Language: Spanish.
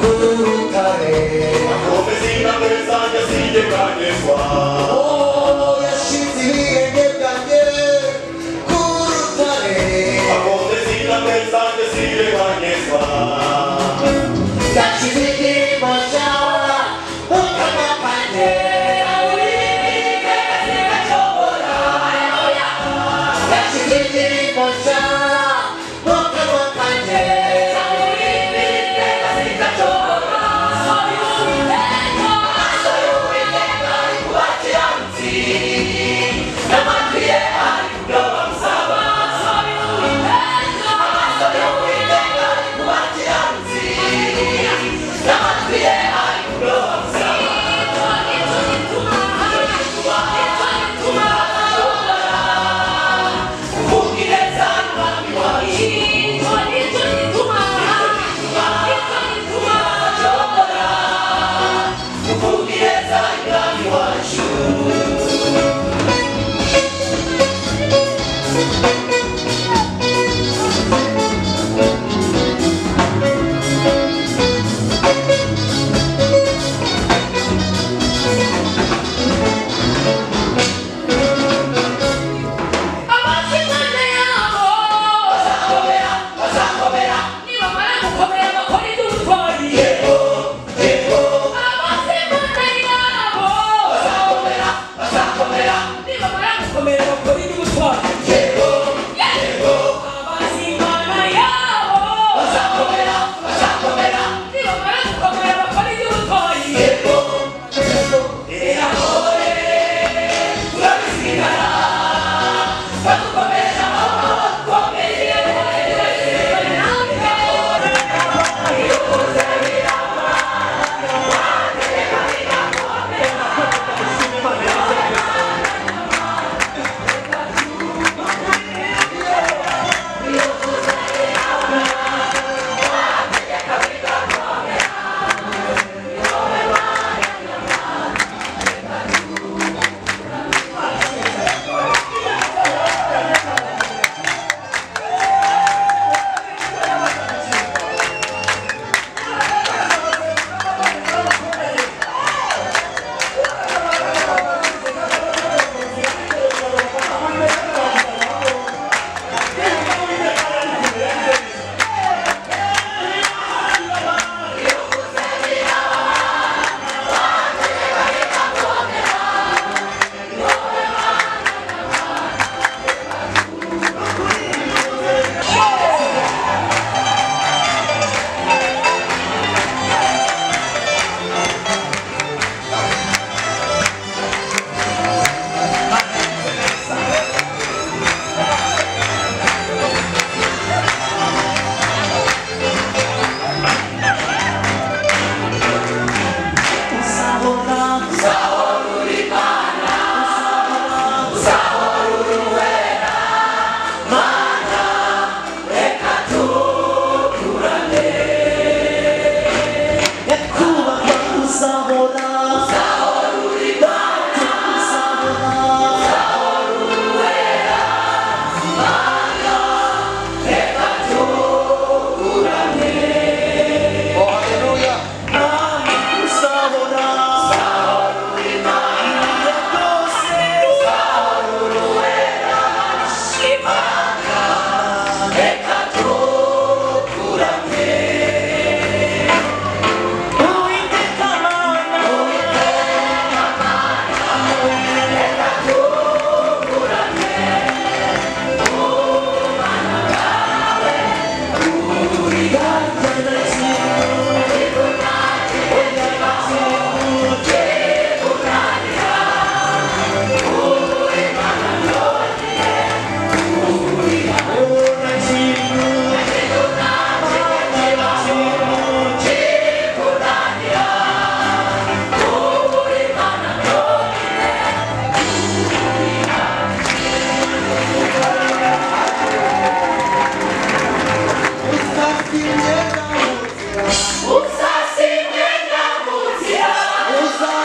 Curtaré, la profecía de Besaya sigue calle Juan.